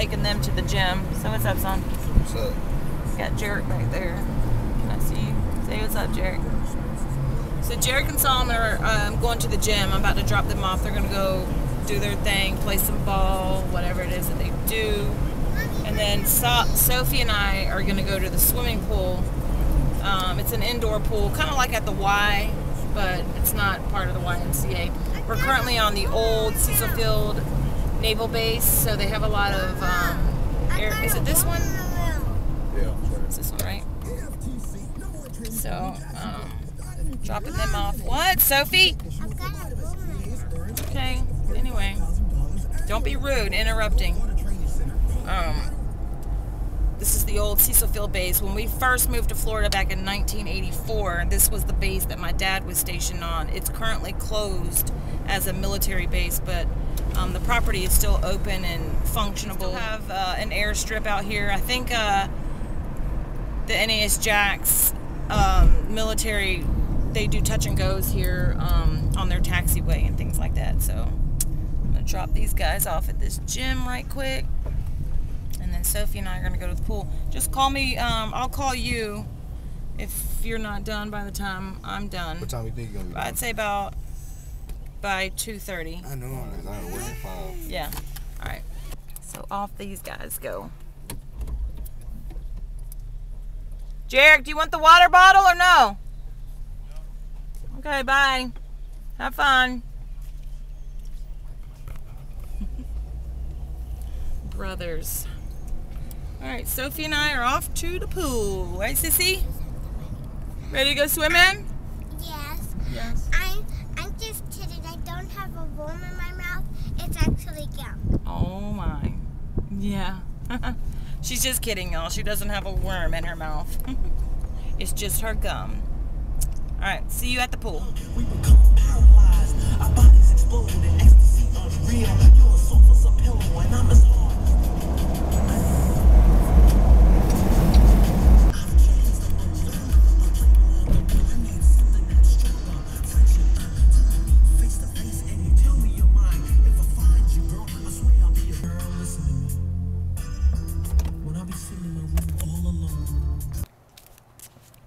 taking them to the gym. So what's up, son? What's up? Got Jarek back there. Can I see you? Say what's up, Jarek. So Jarek and Solomon are going to the gym. I'm about to drop them off. They're going to go do their thing, play some ball, whatever it is that they do. And then Sophie and I are going to go to the swimming pool. It's an indoor pool, kind of like at the Y, but it's not part of the YMCA. We're currently on the old Cecil Field Naval Base, so they have a lot of air. Is it this one? Yeah. It's this one, right? So, dropping them off. What, Sophie? Okay, anyway. Don't be rude, interrupting. This is the old Cecil Field Base. When we first moved to Florida back in 1984, this was the base that my dad was stationed on. It's currently closed as a military base, but the property is still open and functionable. We have an airstrip out here. I think the NAS Jax military, they do touch and goes here on their taxiway and things like that. So I'm gonna drop these guys off at this gym right quick. And then Sophie and I are going to go to the pool. Just call me. I'll call you if you're not done by the time I'm done. What time do you think you're going to be? I'd say about by 2:30. I know, because I work at 5. Yeah. All right. So off these guys go. Jarek, do you want the water bottle or no? No. Okay, bye. Have fun. Brothers. All right, Sophie and I are off to the pool. Right, Sissy? Ready to go swimming? Yes. Yes. I'm just kidding. I don't have a worm in my mouth. It's actually gum. Oh my. Yeah. She's just kidding, y'all. She doesn't have a worm in her mouth. It's just her gum. All right. See you at the pool. We become paralyzed. Our bodies exploded in ecstasy unreal. You're a sofa's a pillow, and I'm as hard.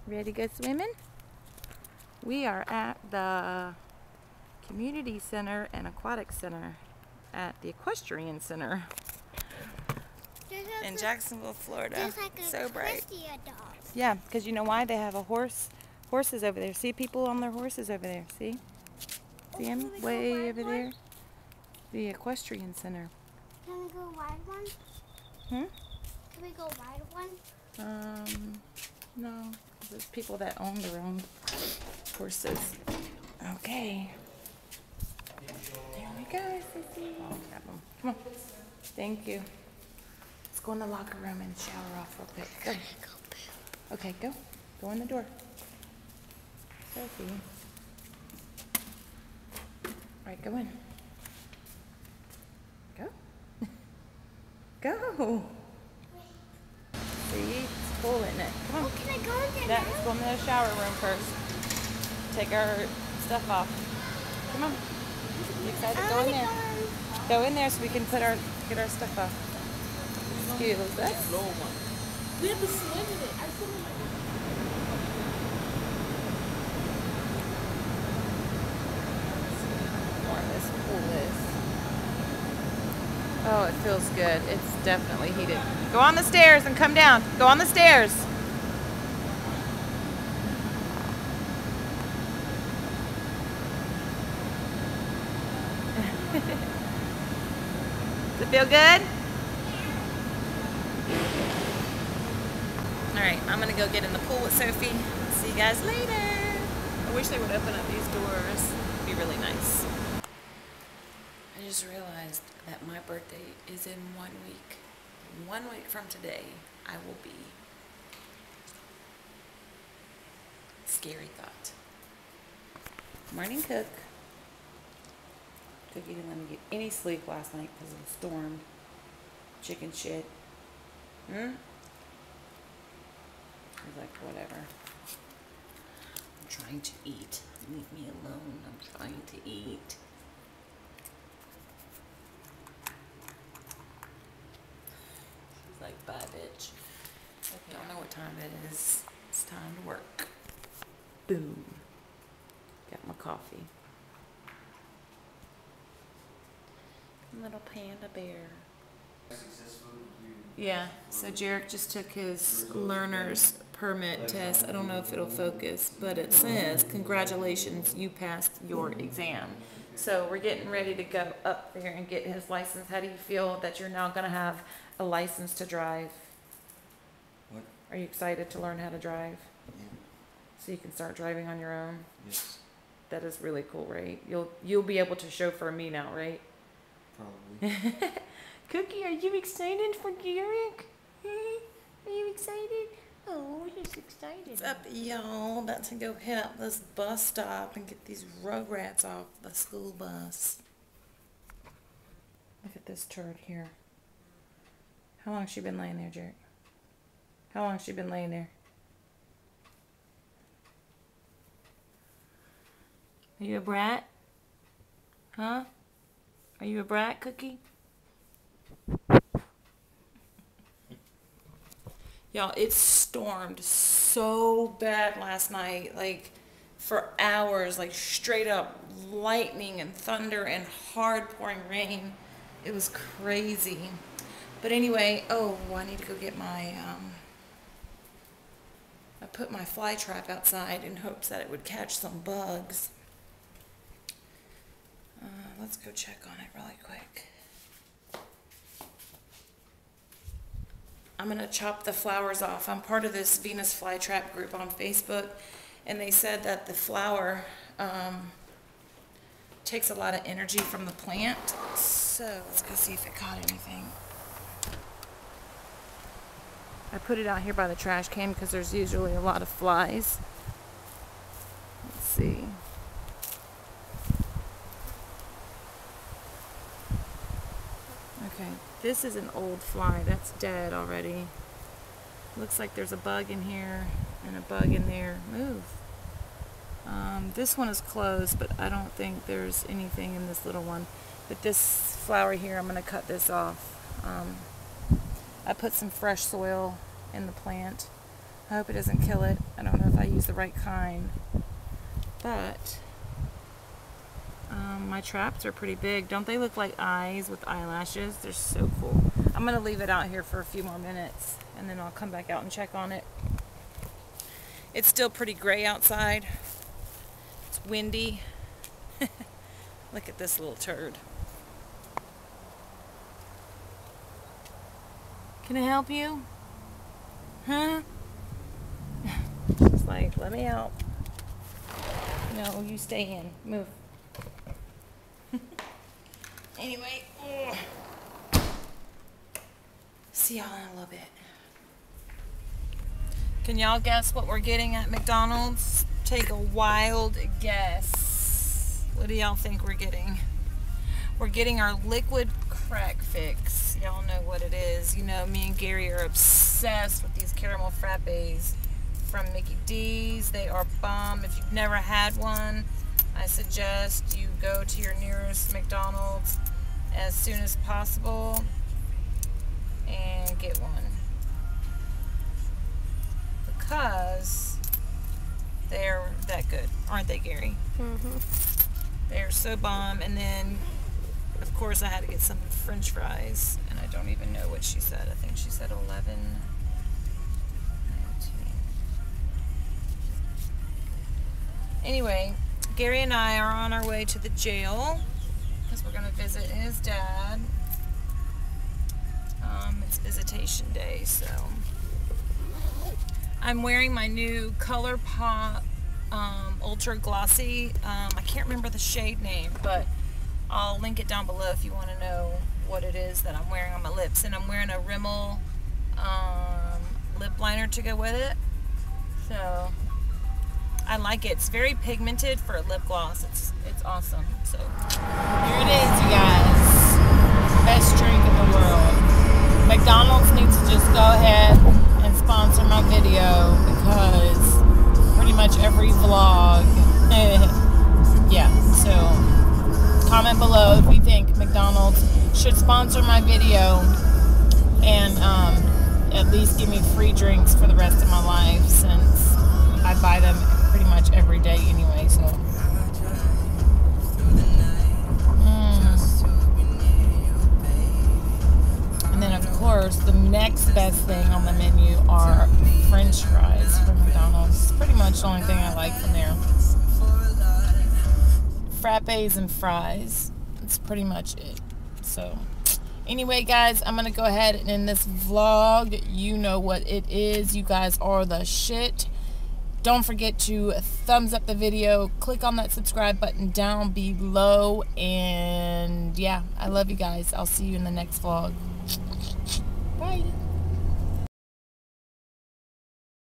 Ready to go swimming? We are at the community center and aquatic center at the equestrian center in Jacksonville, Florida. There's like a so bright. Yeah, because you know why? They have a horses over there. See people on their horses over there. See? See them way over there? The equestrian center. Can we go ride one? Hmm? Can we go ride one? No. There's people that own their own horses. Okay. There we go, Sissy. Oh, grab them. Come on. Thank you. Let's go in the locker room and shower off real quick. Go. Okay, go. Go in the door. Sophie. All right, go in. Go. Go. See? Cool, isn't it? Come on. Oh, can I go in there? Let's go in the shower room first. Take our stuff off. Come on. You excited? Go in there. Go in there so we can put our stuff off. Excuse us. We have to swim in it. I swim in my room. Warm this pool is. Oh, it feels good. It's definitely heated. Go on the stairs and come down. Go on the stairs. Does it feel good? All right, I'm gonna go get in the pool with Sophie. See you guys later. I wish they would open up these doors. It'd be really nice. I just realized that my birthday is in 1 week. 1 week from today, I will be. Scary thought. Morning, Cook. Cookie didn't let me get any sleep last night because of the storm. Chicken shit. I was like, whatever. I'm trying to eat. Leave me alone. I'm trying to eat. time it is. It's time to work. Boom. Got my coffee. Little panda bear. Yeah, so Jarek just took his learner's permit test. I don't know if it'll focus, but it says, congratulations, you passed your exam. So we're getting ready to go up there and get his license. How do you feel that you're now going to have a license to drive? What? Are you excited to learn how to drive? Yeah. So you can start driving on your own? Yes. That is really cool, right? You'll be able to chauffeur me now, right? Probably. Cookie, are you excited for Jarek? Are you excited? Oh, he's excited. What's up, y'all? About to go hit up this bus stop and get these rugrats off the school bus. Look at this turd here. How long has she been laying there, Jarek? How long has she been laying there? Are you a brat? Huh? Are you a brat, Cookie? Y'all, it stormed so bad last night, like for hours, like straight up lightning and thunder and hard pouring rain. It was crazy. But anyway, oh, I need to go get my, I put my fly trap outside in hopes that it would catch some bugs. Let's go check on it really quick. I'm going to chop the flowers off. I'm part of this Venus flytrap group on Facebook, and they said that the flower takes a lot of energy from the plant. So let's go see if it caught anything. I put it out here by the trash can because there's usually a lot of flies. Let's see. Okay, this is an old fly. That's dead already. Looks like there's a bug in here and a bug in there. Move. This one is closed, but I don't think there's anything in this little one. But this flower here, I'm going to cut this off. I put some fresh soil in the plant. I hope it doesn't kill it. I don't know if I use the right kind. But... my traps are pretty big. Don't they look like eyes with eyelashes? They're so cool. I'm going to leave it out here for a few more minutes, and then I'll come back out and check on it. It's still pretty gray outside. It's windy. Look at this little turd. Can I help you? Huh? She's like, let me out. No, you stay in. Move. Anyway, see y'all in a little bit. Can y'all guess what we're getting at McDonald's? Take a wild guess. What do y'all think we're getting? We're getting our liquid crack fix. Y'all know what it is. You know, me and Gary are obsessed with these caramel frappes from Mickey D's. They are bomb. If you've never had one, I suggest you go to your nearest McDonald's as soon as possible and get one, because they're that good, aren't they, Gary? Mm-hmm. They're so bomb. And then, of course, I had to get some French fries, and I don't even know what she said. I think she said 11. Anyway, Gary and I are on our way to the jail because we're going to visit his dad. It's visitation day, so I'm wearing my new ColorPop Ultra Glossy. I can't remember the shade name, but I'll link it down below if you want to know what it is that I'm wearing on my lips. And I'm wearing a Rimmel lip liner to go with it. So... I like it. It's very pigmented for a lip gloss. It's awesome. So here it is, you guys. Best drink in the world. McDonald's needs to just go ahead and sponsor my video, because pretty much every vlog. Yeah, so comment below if you think McDonald's should sponsor my video and at least give me free drinks for the rest of my life, since I buy them pretty much every day anyway, so. And then, of course, the next best thing on the menu are French fries from McDonald's. It's pretty much the only thing I like from there. Frappes and fries. That's pretty much it. So, anyway, guys, I'm going to go ahead and end this vlog. You know what it is. You guys are the shit. Don't forget to thumbs up the video. Click on that subscribe button down below. And, yeah, I love you guys. I'll see you in the next vlog. Bye.